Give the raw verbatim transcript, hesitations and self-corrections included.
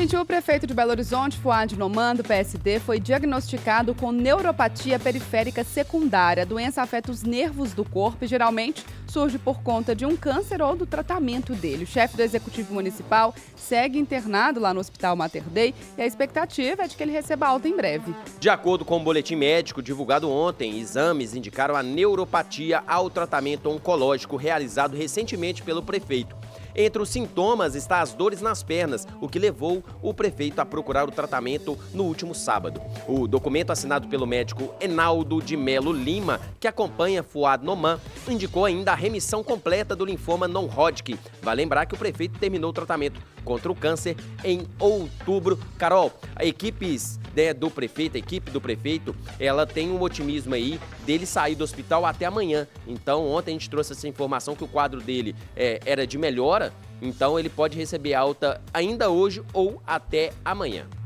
Gente, o prefeito de Belo Horizonte, Fuad Noman, do P S D, foi diagnosticado com neuropatia periférica secundária. A doença afeta os nervos do corpo e geralmente surge por conta de um câncer ou do tratamento dele. O chefe do Executivo Municipal segue internado lá no Hospital Mater Dei e a expectativa é de que ele receba alta em breve. De acordo com o boletim médico divulgado ontem, exames indicaram a neuropatia ao tratamento oncológico realizado recentemente pelo prefeito. Entre os sintomas está as dores nas pernas, o que levou o prefeito a procurar o tratamento no último sábado. O documento assinado pelo médico Enaldo de Melo Lima, que acompanha Fuad Noman, indicou ainda a remissão completa do linfoma não Hodgkin. Vai lembrar que o prefeito terminou o tratamento contra o câncer em outubro. Carol, a equipe, né, do prefeito, a equipe do prefeito, ela tem um otimismo aí dele sair do hospital até amanhã. Então, ontem a gente trouxe essa informação que o quadro dele é, era de melhora, então ele pode receber alta ainda hoje ou até amanhã.